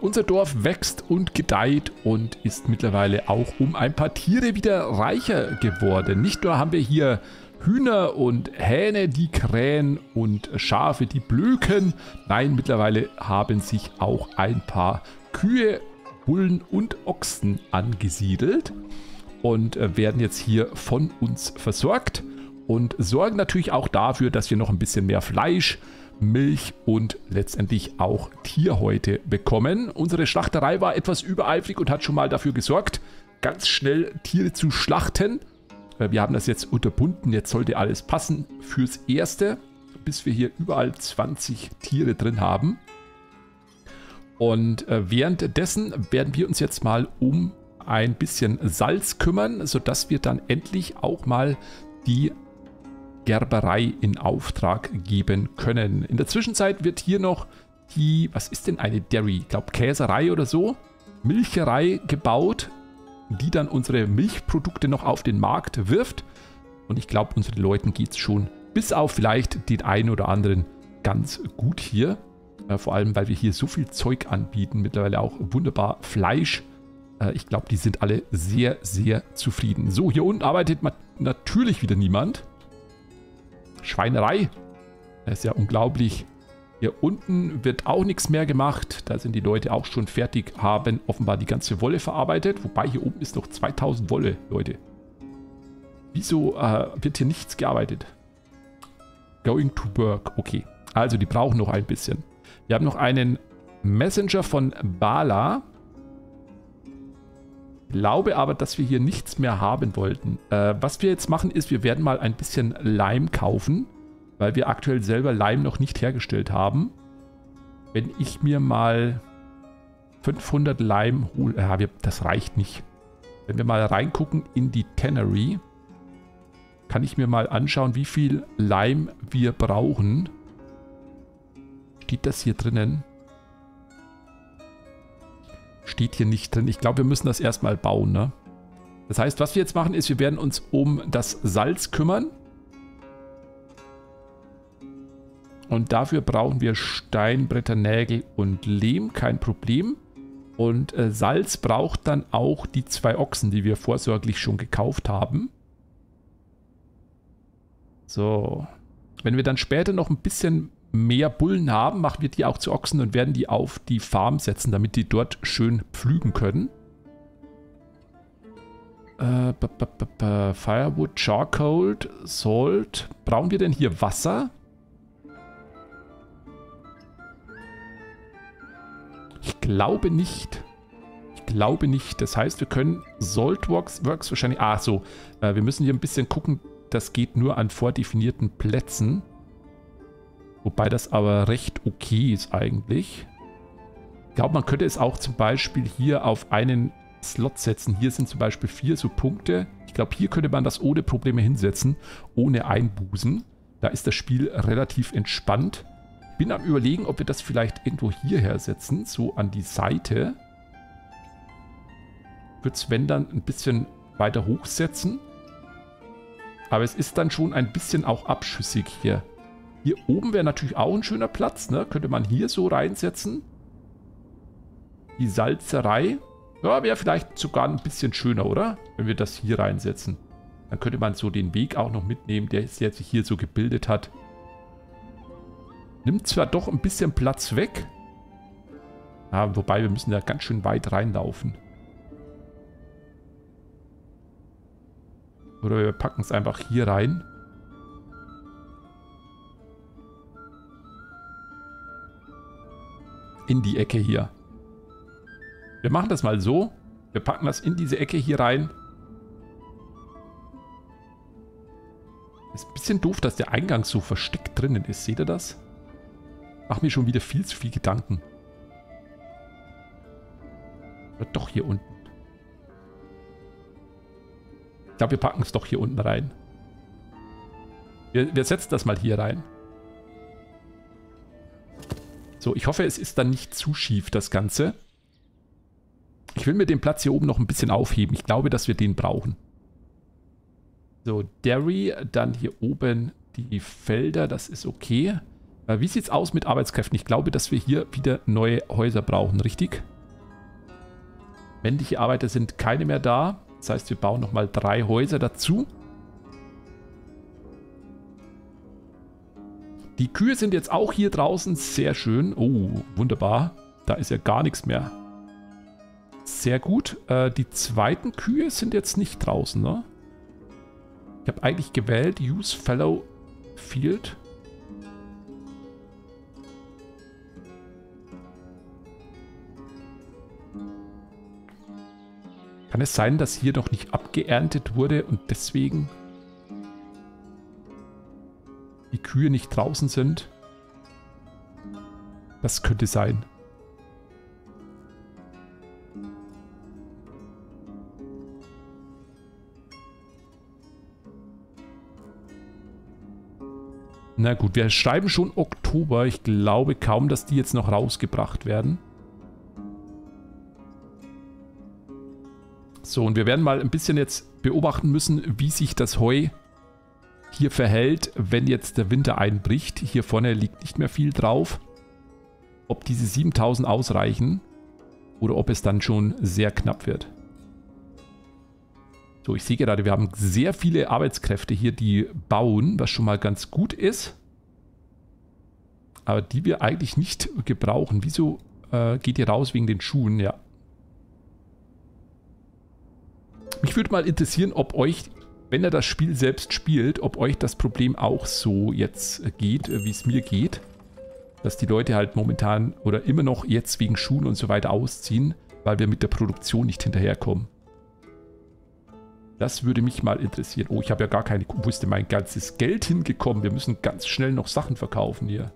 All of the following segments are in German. Unser Dorf wächst und gedeiht und ist mittlerweile auch um ein paar Tiere wieder reicher geworden. Nicht nur haben wir hier Hühner und Hähne, die krähen, und Schafe, die blöken. Nein, mittlerweile haben sich auch ein paar Kühe, Bullen und Ochsen angesiedelt und werden jetzt hier von uns versorgt und sorgen natürlich auch dafür, dass wir noch ein bisschen mehr Fleisch, Milch und letztendlich auch Tierhäute bekommen. Unsere Schlachterei war etwas übereifrig und hat schon mal dafür gesorgt, ganz schnell Tiere zu schlachten. Wir haben das jetzt unterbunden, jetzt sollte alles passen fürs Erste, bis wir hier überall 20 Tiere drin haben. Und währenddessen werden wir uns jetzt mal um ein bisschen Salz kümmern, sodass wir dann endlich auch mal die Gerberei in Auftrag geben können. In der Zwischenzeit wird hier noch die, was ist denn eine Dairy? Ich glaube Käserei oder so, Milcherei gebaut, die dann unsere Milchprodukte noch auf den Markt wirft. Und ich glaube, unseren Leuten geht es schon, bis auf vielleicht den einen oder anderen, ganz gut hier. Vor allem, weil wir hier so viel Zeug anbieten, mittlerweile auch wunderbar Fleisch. Ich glaube, die sind alle sehr, sehr zufrieden. So, hier unten arbeitet natürlich wieder niemand. Schweinerei. Das ist ja unglaublich. Hier unten wird auch nichts mehr gemacht. Da sind die Leute auch schon fertig, haben offenbar die ganze Wolle verarbeitet. Wobei hier oben ist noch 2000 Wolle, Leute. Wieso wird hier nichts gearbeitet? Going to work. Okay. Also die brauchen noch ein bisschen. Wir haben noch einen Messenger von Bala. Glaube aber, dass wir hier nichts mehr haben wollten. Was wir jetzt machen ist, wir werden mal ein bisschen Leim kaufen, weil wir aktuell selber Leim noch nicht hergestellt haben. Wenn ich mir mal 500 Leim hole, das reicht nicht. Wenn wir mal reingucken in die Tannery, kann ich mir mal anschauen, wie viel Leim wir brauchen. Steht das hier drinnen? Steht hier nicht drin. Ich glaube, wir müssen das erstmal bauen, ne? Das heißt, was wir jetzt machen ist, wir werden uns um das Salz kümmern. Und dafür brauchen wir Stein, Bretter, Nägel und Lehm, kein Problem. Und Salz braucht dann auch die 2 Ochsen, die wir vorsorglich schon gekauft haben. So. Wenn wir dann später noch ein bisschen mehr Bullen haben, machen wir die auch zu Ochsen und werden die auf die Farm setzen, damit die dort schön pflügen können. Firewood, Charcoal, Salt. Brauchen wir denn hier Wasser? Ich glaube nicht. Ich glaube nicht. Das heißt, wir können Saltworks wahrscheinlich... Ah, so. Wir müssen hier ein bisschen gucken. Das geht nur an vordefinierten Plätzen. Wobei das aber recht okay ist eigentlich. Ich glaube, man könnte es auch zum Beispiel hier auf einen Slot setzen. Hier sind zum Beispiel 4 so Punkte. Ich glaube, hier könnte man das ohne Probleme hinsetzen, ohne Einbußen. Da ist das Spiel relativ entspannt. Bin am Überlegen, ob wir das vielleicht irgendwo hierher setzen, so an die Seite. Würde es, wenn dann, ein bisschen weiter hochsetzen. Aber es ist dann schon ein bisschen auch abschüssig hier. Hier oben wäre natürlich auch ein schöner Platz, ne? Könnte man hier so reinsetzen. Die Salzerei. Ja, wäre vielleicht sogar ein bisschen schöner, oder? Wenn wir das hier reinsetzen. Dann könnte man so den Weg auch noch mitnehmen, der sich hier so gebildet hat. Nimmt zwar doch ein bisschen Platz weg. Ja, wobei, wir müssen da ganz schön weit reinlaufen. Oder wir packen es einfach hier rein. In die Ecke hier. Wir machen das mal so. Wir packen das in diese Ecke hier rein. Ist ein bisschen doof, dass der Eingang so versteckt drinnen ist. Seht ihr das? Mach mir schon wieder viel zu viel Gedanken. Oder doch hier unten. Ich glaube, wir packen es doch hier unten rein. Wir setzen das mal hier rein. So, ich hoffe, es ist dann nicht zu schief, das Ganze. Ich will mir den Platz hier oben noch ein bisschen aufheben. Ich glaube, dass wir den brauchen. So, Dairy, dann hier oben die Felder, das ist okay. Wie sieht es aus mit Arbeitskräften? Ich glaube, dass wir hier wieder neue Häuser brauchen, richtig? Männliche Arbeiter sind keine mehr da. Das heißt, wir bauen nochmal 3 Häuser dazu. Die Kühe sind jetzt auch hier draußen. Sehr schön. Oh, wunderbar. Da ist ja gar nichts mehr. Sehr gut. Die zweiten Kühe sind jetzt nicht draußen, ne? Ich habe eigentlich gewählt. Use Fallow Field. Kann es sein, dass hier noch nicht abgeerntet wurde und deswegen die Kühe nicht draußen sind? Das könnte sein. Na gut, wir schreiben schon Oktober. Ich glaube kaum, dass die jetzt noch rausgebracht werden. So, und wir werden mal ein bisschen jetzt beobachten müssen, wie sich das Heu hier verhält, wenn jetzt der Winter einbricht. Hier vorne liegt nicht mehr viel drauf. Ob diese 7000 ausreichen oder ob es dann schon sehr knapp wird. So, ich sehe gerade, wir haben sehr viele Arbeitskräfte hier, die bauen, was schon mal ganz gut ist. Aber die wir eigentlich nicht gebrauchen. Wieso geht ihr raus wegen den Schuhen? Ja. Mich würde mal interessieren, ob euch, wenn ihr das Spiel selbst spielt, ob euch das Problem auch so jetzt geht, wie es mir geht. Dass die Leute halt momentan oder immer noch jetzt wegen Schuhen und so weiter ausziehen, weil wir mit der Produktion nicht hinterherkommen. Das würde mich mal interessieren. Oh, ich habe ja gar keine... Wo ist denn mein ganzes Geld hingekommen? Wir müssen ganz schnell noch Sachen verkaufen hier.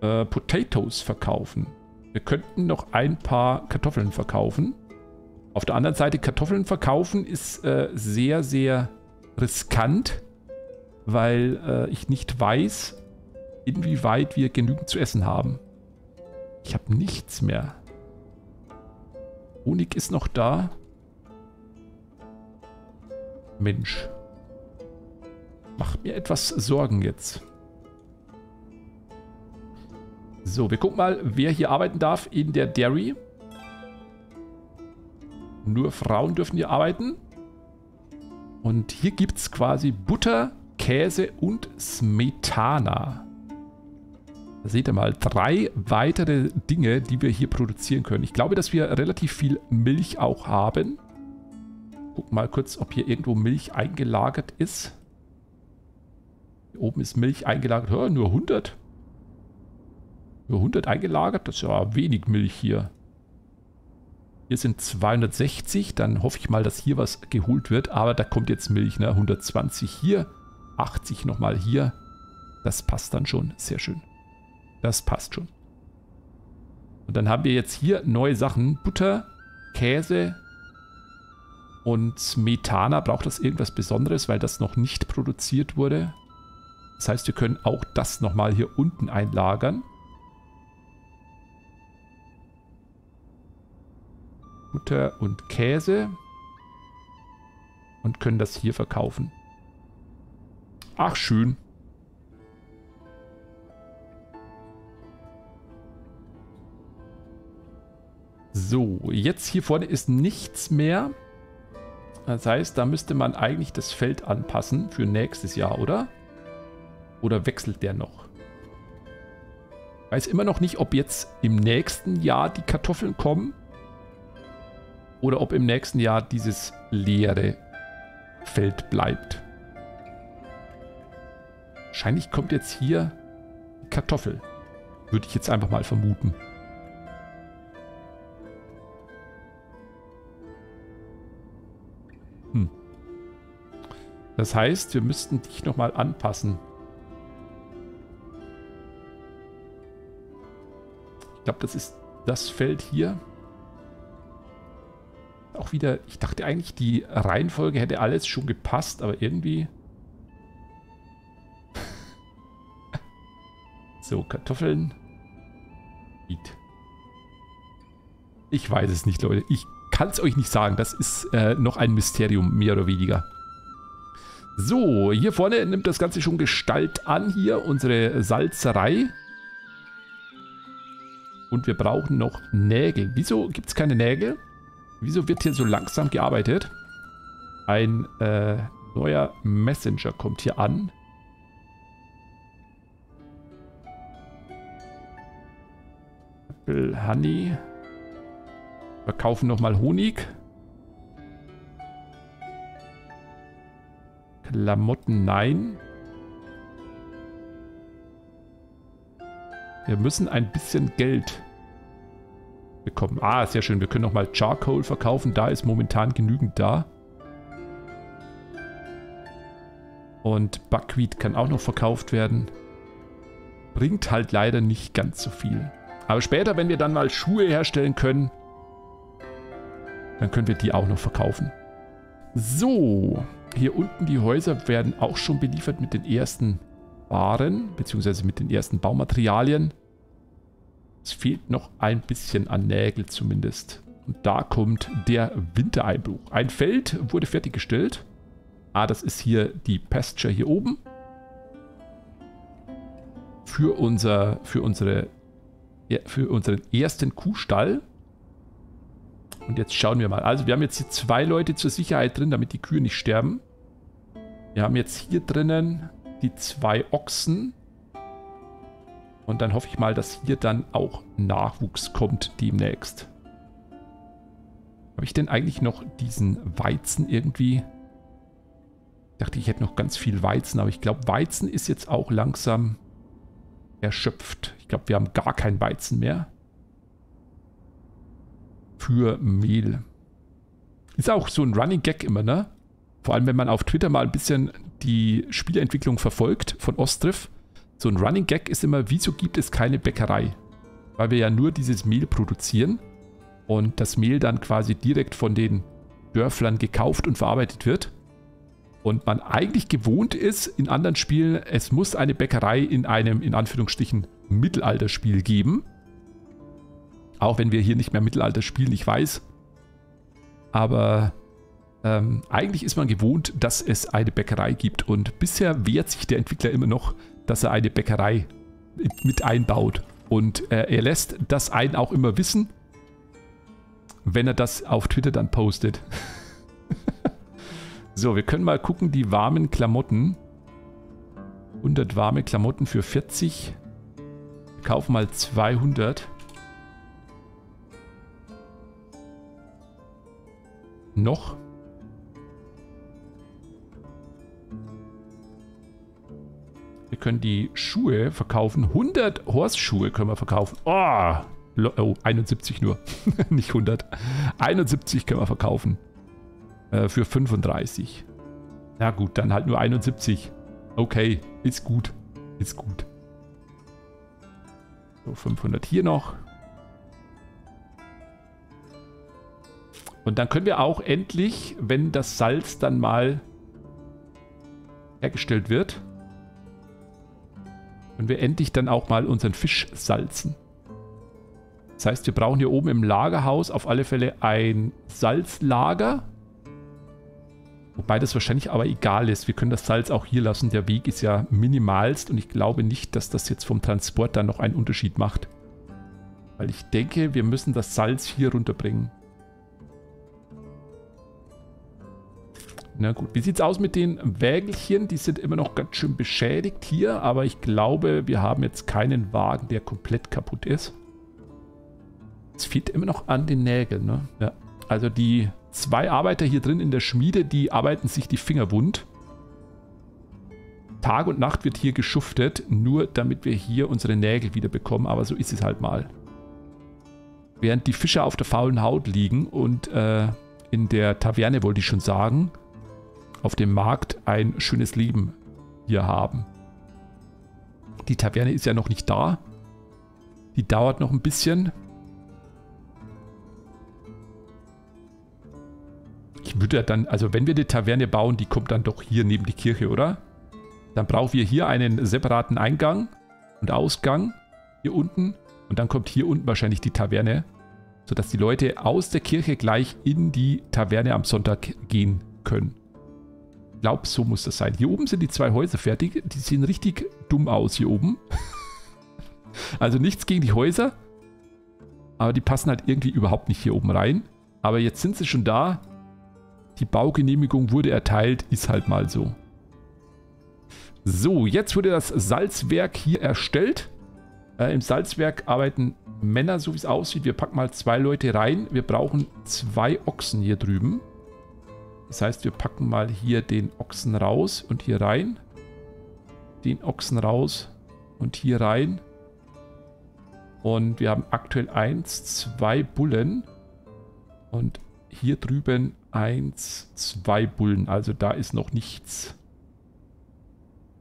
Potatoes verkaufen. Wir könnten noch ein paar Kartoffeln verkaufen. Auf der anderen Seite, Kartoffeln verkaufen ist sehr, sehr riskant, weil ich nicht weiß, inwieweit wir genügend zu essen haben. Ich habe nichts mehr. Honig ist noch da. Mensch. Macht mir etwas Sorgen jetzt. So, wir gucken mal, wer hier arbeiten darf in der Dairy. Nur Frauen dürfen hier arbeiten. Und hier gibt es quasi Butter, Käse und Smetana. Da seht ihr mal, 3 weitere Dinge, die wir hier produzieren können. Ich glaube, dass wir relativ viel Milch auch haben. Guck mal kurz, ob hier irgendwo Milch eingelagert ist. Hier oben ist Milch eingelagert. Ja, nur 100. Nur 100 eingelagert. Das ist ja wenig Milch hier. Hier sind 260, dann hoffe ich mal, dass hier was geholt wird. Aber da kommt jetzt Milch, ne? 120 hier, 80 nochmal hier. Das passt dann schon, sehr schön. Das passt schon. Und dann haben wir jetzt hier neue Sachen. Butter, Käse und Smetana. Braucht das irgendwas Besonderes, weil das noch nicht produziert wurde? Das heißt, wir können auch das nochmal hier unten einlagern. Butter und Käse und können das hier verkaufen. Ach, schön. So, jetzt hier vorne ist nichts mehr. Das heißt, da müsste man eigentlich das Feld anpassen für nächstes Jahr, oder? Oder wechselt der noch? Ich weiß immer noch nicht, ob jetzt im nächsten Jahr die Kartoffeln kommen. Oder ob im nächsten Jahr dieses leere Feld bleibt. Wahrscheinlich kommt jetzt hier Kartoffel. Würde ich jetzt einfach mal vermuten. Hm. Das heißt, wir müssten dich nochmal anpassen. Ich glaube, das ist das Feld hier. Auch wieder, ich dachte eigentlich, die Reihenfolge hätte alles schon gepasst, aber irgendwie... So, Kartoffeln. Ich weiß es nicht, Leute. Ich kann es euch nicht sagen. Das ist noch ein Mysterium, mehr oder weniger. So, hier vorne nimmt das Ganze schon Gestalt an. Hier unsere Salzerei. Und wir brauchen noch Nägel. Wieso gibt es keine Nägel? Wieso wird hier so langsam gearbeitet? Ein neuer Messenger kommt hier an. Apple Honey. Verkaufen nochmal Honig. Klamotten, nein. Wir müssen ein bisschen Geld bekommen. Ah, sehr schön. Wir können nochmal Charcoal verkaufen. Da ist momentan genügend da. Und Buckwheat kann auch noch verkauft werden. Bringt halt leider nicht ganz so viel. Aber später, wenn wir dann mal Schuhe herstellen können, dann können wir die auch noch verkaufen. So, hier unten die Häuser werden auch schon beliefert mit den ersten Waren, beziehungsweise mit den ersten Baumaterialien. Es fehlt noch ein bisschen an Nägel zumindest. Und da kommt der Wintereinbruch. Ein Feld wurde fertiggestellt. Ah, das ist hier die Pasture hier oben. Für unseren ersten Kuhstall. Und jetzt schauen wir mal. Also wir haben jetzt hier 2 Leute zur Sicherheit drin, damit die Kühe nicht sterben. Wir haben jetzt hier drinnen die 2 Ochsen. Und dann hoffe ich mal, dass hier dann auch Nachwuchs kommt demnächst. Habe ich denn eigentlich noch diesen Weizen irgendwie? Ich dachte, ich hätte noch ganz viel Weizen, aber ich glaube, Weizen ist jetzt auch langsam erschöpft. Ich glaube, wir haben gar kein Weizen mehr. Für Mehl. Ist auch so ein Running Gag immer, ne? Vor allem, wenn man auf Twitter mal ein bisschen die Spieleentwicklung verfolgt von Ostriv. So ein Running Gag ist immer, wieso gibt es keine Bäckerei? Weil wir ja nur dieses Mehl produzieren und das Mehl dann quasi direkt von den Dörflern gekauft und verarbeitet wird. Und man eigentlich gewohnt ist in anderen Spielen, es muss eine Bäckerei in einem, in Anführungsstrichen, Mittelalterspiel geben. Auch wenn wir hier nicht mehr Mittelalter spielen, ich weiß. Aber eigentlich ist man gewohnt, dass es eine Bäckerei gibt. Und bisher wehrt sich der Entwickler immer noch, dass er eine Bäckerei mit einbaut. Und er lässt das einen auch immer wissen, wenn er das auf Twitter dann postet. So, wir können mal gucken, die warmen Klamotten. 100 warme Klamotten für 40. Wir kaufen mal 200. Noch. Wir können die Schuhe verkaufen. 100 Horse-Schuhe können wir verkaufen. Oh, 71 nur. Nicht 100. 71 können wir verkaufen. Für 35. Na gut, dann halt nur 71. Okay, ist gut. Ist gut. So, 500 hier noch. Und dann können wir auch endlich, wenn das Salz dann mal hergestellt wird, können wir endlich dann auch mal unseren Fisch salzen. Das heißt, wir brauchen hier oben im Lagerhaus auf alle Fälle ein Salzlager. Wobei das wahrscheinlich aber egal ist. Wir können das Salz auch hier lassen. Der Weg ist ja minimalst und ich glaube nicht, dass das jetzt vom Transport dann noch einen Unterschied macht. Weil ich denke, wir müssen das Salz hier runterbringen. Na gut, wie sieht es aus mit den Wägelchen? Die sind immer noch ganz schön beschädigt hier, aber ich glaube, wir haben jetzt keinen Wagen, der komplett kaputt ist. Es fehlt immer noch an den Nägeln, ne? Ja. Also die 2 Arbeiter hier drin in der Schmiede, die arbeiten sich die Finger wund. Tag und Nacht wird hier geschuftet, nur damit wir hier unsere Nägel wieder bekommen, aber so ist es halt mal. Während die Fische auf der faulen Haut liegen und in der Taverne, wollte ich schon sagen, auf dem Markt ein schönes Leben hier haben. Die Taverne ist ja noch nicht da. Die dauert noch ein bisschen. Ich würde dann, also wenn wir die Taverne bauen, die kommt dann doch hier neben die Kirche, oder? Dann brauchen wir hier einen separaten Eingang und Ausgang hier unten. Und dann kommt hier unten wahrscheinlich die Taverne, sodass die Leute aus der Kirche gleich in die Taverne am Sonntag gehen können. glaube, so muss das sein. Hier oben sind die zwei Häuser fertig. Die sehen richtig dumm aus hier oben. Also nichts gegen die Häuser. Aber die passen halt irgendwie überhaupt nicht hier oben rein. Aber jetzt sind sie schon da. Die Baugenehmigung wurde erteilt. Ist halt mal so. So, jetzt wurde das Salzwerk hier erstellt. Im Salzwerk arbeiten Männer, so wie es aussieht. Wir packen mal zwei Leute rein. Wir brauchen zwei Ochsen hier drüben. Das heißt, wir packen mal hier den Ochsen raus und hier rein. Den Ochsen raus und hier rein. Und wir haben aktuell 1, 2 Bullen. Und hier drüben 1, 2 Bullen. Also da ist noch nichts.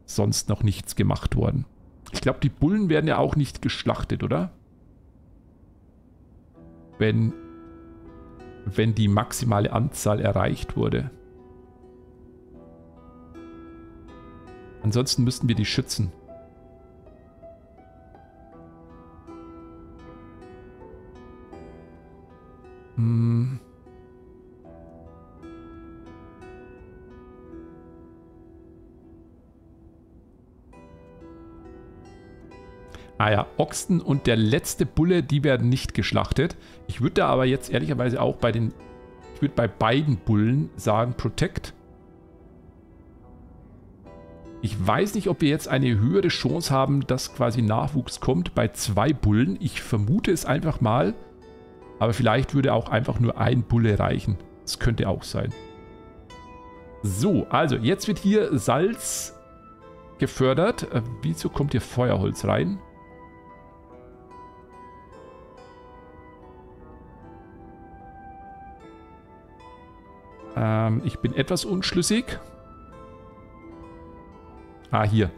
Sonst noch nichts gemacht worden. Ich glaube, die Bullen werden ja auch nicht geschlachtet, oder? Wenn die maximale Anzahl erreicht wurde. Ansonsten müssten wir die schützen. Hm. Ah ja, Ochsen und der letzte Bulle, die werden nicht geschlachtet. Ich würde da aber jetzt ehrlicherweise auch bei den... Ich würde bei beiden Bullen sagen, Protect. Ich weiß nicht, ob wir jetzt eine höhere Chance haben, dass quasi Nachwuchs kommt bei zwei Bullen. Ich vermute es einfach mal. Aber vielleicht würde auch einfach nur ein Bulle reichen. Das könnte auch sein. So, also jetzt wird hier Salz gefördert. Wieso kommt hier Feuerholz rein? Ich bin etwas unschlüssig. Ah, hier.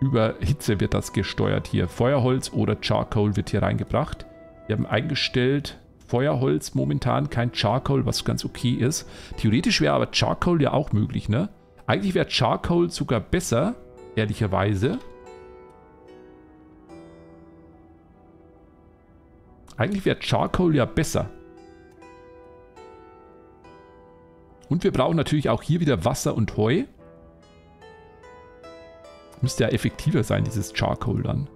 Über Hitze wird das gesteuert hier. Feuerholz oder Charcoal wird hier reingebracht. Wir haben eingestellt Feuerholz momentan, kein Charcoal, was ganz okay ist. Theoretisch wäre aber Charcoal ja auch möglich, ne? Eigentlich wäre Charcoal sogar besser, ehrlicherweise. Eigentlich wäre Charcoal ja besser. Und wir brauchen natürlich auch hier wieder Wasser und Heu. Müsste ja effektiver sein, dieses Charcoal dann.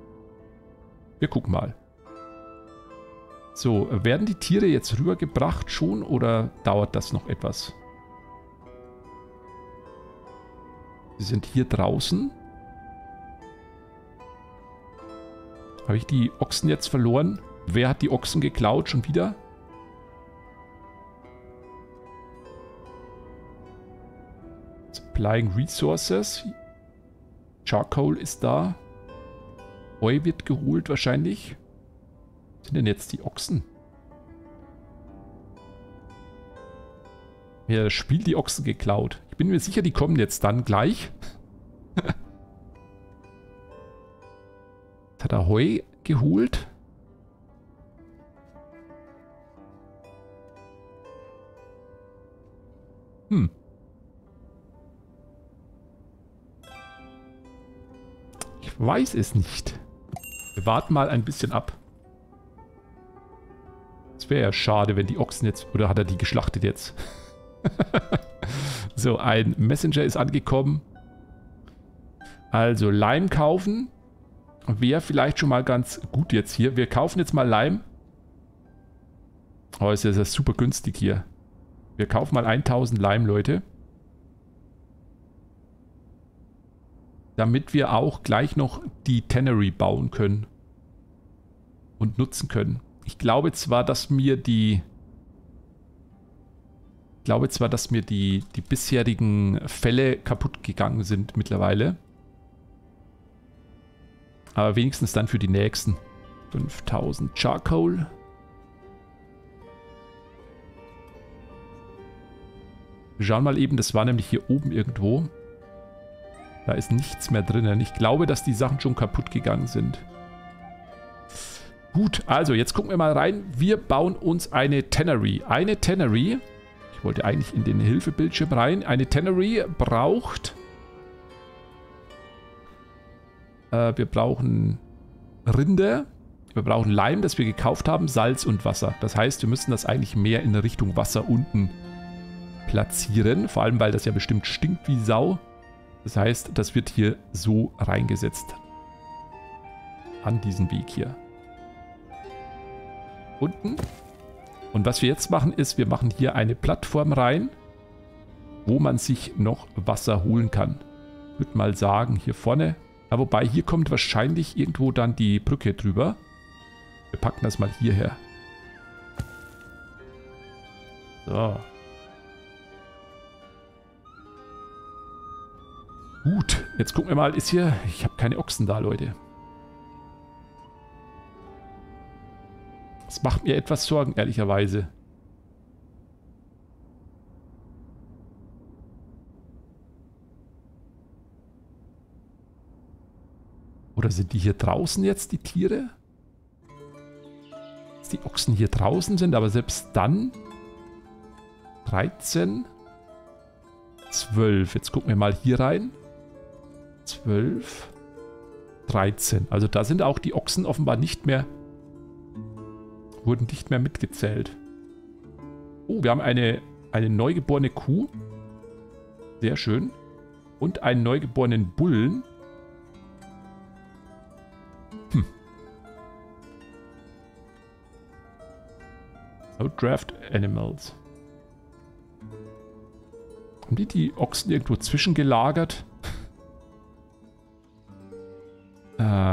Wir gucken mal. So, werden die Tiere jetzt rübergebracht schon oder dauert das noch etwas? Sie sind hier draußen. Habe ich die Ochsen jetzt verloren? Wer hat die Ochsen geklaut schon wieder? Supplying Resources. Charcoal ist da. Heu wird geholt wahrscheinlich. Was sind denn jetzt die Ochsen? Mir das Spiel die Ochsen geklaut. Ich bin mir sicher, die kommen jetzt dann gleich. Jetzt hat er Heu geholt. Hm. Ich weiß es nicht. Wir warten mal ein bisschen ab. Es wäre ja schade, wenn die Ochsen jetzt... Oder hat er die geschlachtet jetzt? So, ein Messenger ist angekommen. Also Leim kaufen wäre vielleicht schon mal ganz gut jetzt hier. Wir kaufen jetzt mal Leim. Oh, ist ja super günstig hier. Wir kaufen mal 1000 Leim, Leute. Damit wir auch gleich noch die Tannery bauen können. Und nutzen können. Ich glaube zwar, dass mir die bisherigen Fälle kaputt gegangen sind mittlerweile. Aber wenigstens dann für die nächsten. 5000 Charcoal. Wir schauen mal eben, das war nämlich hier oben irgendwo. Da ist nichts mehr drinnen. Ich glaube, dass die Sachen schon kaputt gegangen sind. Gut, also jetzt gucken wir mal rein. Wir bauen uns eine Tannery. Eine Tannery, ich wollte eigentlich in den Hilfebildschirm rein. Eine Tannery braucht... wir brauchen Rinde, wir brauchen Leim, das wir gekauft haben, Salz und Wasser. Das heißt, wir müssen das eigentlich mehr in Richtung Wasser unten platzieren. Vor allem, weil das ja bestimmt stinkt wie Sau. Das heißt, das wird hier so reingesetzt. An diesen Weg hier. Unten. Und was wir jetzt machen ist, wir machen hier eine Plattform rein, wo man sich noch Wasser holen kann. Ich würde mal sagen, hier vorne. Ja, wobei, hier kommt wahrscheinlich irgendwo dann die Brücke drüber. Wir packen das mal hierher. So. Gut, jetzt gucken wir mal, ist hier... Ich habe keine Ochsen da, Leute. Das macht mir etwas Sorgen, ehrlicherweise. Oder sind die hier draußen jetzt, die Tiere? Dass die Ochsen hier draußen sind, aber selbst dann... 13... 12. Jetzt gucken wir mal hier rein. 12... 13. Also da sind auch die Ochsen offenbar nicht mehr... wurden nicht mehr mitgezählt. Oh, wir haben eine neugeborene Kuh. Sehr schön. Und einen neugeborenen Bullen. Hm. No draft animals. Haben die Ochsen irgendwo zwischengelagert?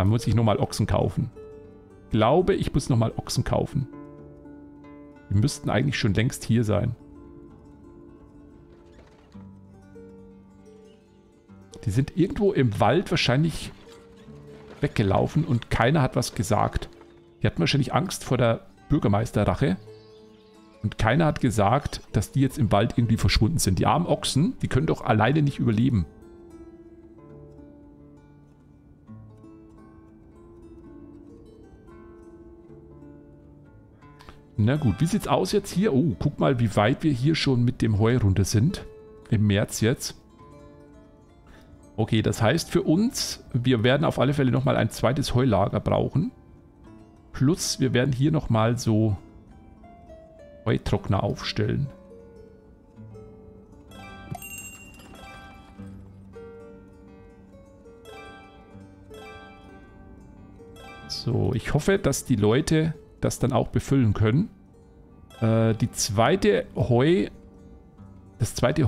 Muss ich nochmal Ochsen kaufen. Glaube, ich muss nochmal Ochsen kaufen. Die müssten eigentlich schon längst hier sein. Die sind irgendwo im Wald wahrscheinlich weggelaufen und keiner hat was gesagt. Die hatten wahrscheinlich Angst vor der Bürgermeisterrache. Und keiner hat gesagt, dass die jetzt im Wald irgendwie verschwunden sind. Die armen Ochsen, die können doch alleine nicht überleben. Na gut, wie sieht's aus jetzt hier? Oh, guck mal, wie weit wir hier schon mit dem Heu runter sind. Im März jetzt. Okay, das heißt für uns, wir werden auf alle Fälle nochmal ein zweites Heulager brauchen. Plus, wir werden hier nochmal so Heutrockner aufstellen. So, ich hoffe, dass die Leute... das dann auch befüllen können. Das zweite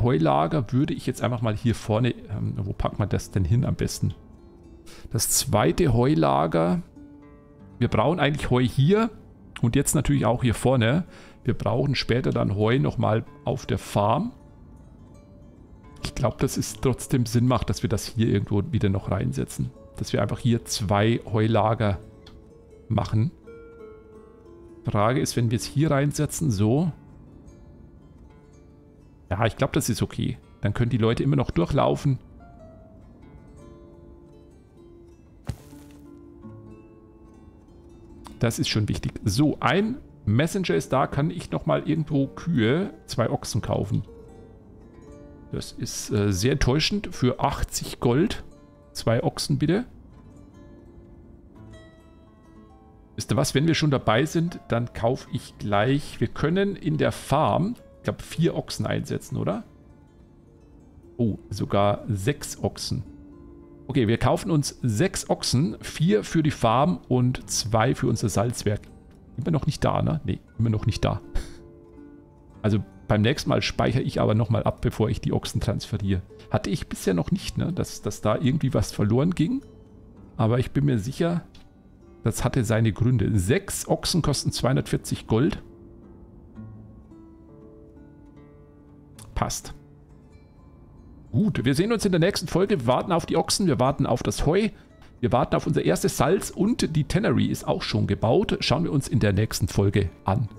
Heulager würde ich jetzt einfach mal hier vorne... wo packt man das denn hin am besten? Das zweite Heulager... Wir brauchen eigentlich Heu hier und jetzt natürlich auch hier vorne. Wir brauchen später dann Heu nochmal auf der Farm. Ich glaube, dass es trotzdem Sinn macht, dass wir das hier irgendwo wieder noch reinsetzen. Dass wir einfach hier zwei Heulager machen. Frage ist, wenn wir es hier reinsetzen, so. Ja, ich glaube, das ist okay. Dann können die Leute immer noch durchlaufen. Das ist schon wichtig. So, ein Messenger ist da. Kann ich nochmal irgendwo Kühe, zwei Ochsen kaufen? Das ist sehr enttäuschend. Für 80 Gold. Zwei Ochsen bitte. Wisst ihr was, wenn wir schon dabei sind, dann kaufe ich gleich. Wir können in der Farm, ich glaube, 4 Ochsen einsetzen, oder? Oh, sogar 6 Ochsen. Okay, wir kaufen uns 6 Ochsen, 4 für die Farm und 2 für unser Salzwerk. Immer noch nicht da, ne? Ne, immer noch nicht da. Also beim nächsten Mal speichere ich aber nochmal ab, bevor ich die Ochsen transferiere. Hatte ich bisher noch nicht, ne? Dass da irgendwie was verloren ging. Aber ich bin mir sicher... das hatte seine Gründe. 6 Ochsen kosten 240 Gold. Passt. Gut, wir sehen uns in der nächsten Folge. Wir warten auf die Ochsen, wir warten auf das Heu. Wir warten auf unser erstes Salz und die Tannery ist auch schon gebaut. Schauen wir uns in der nächsten Folge an.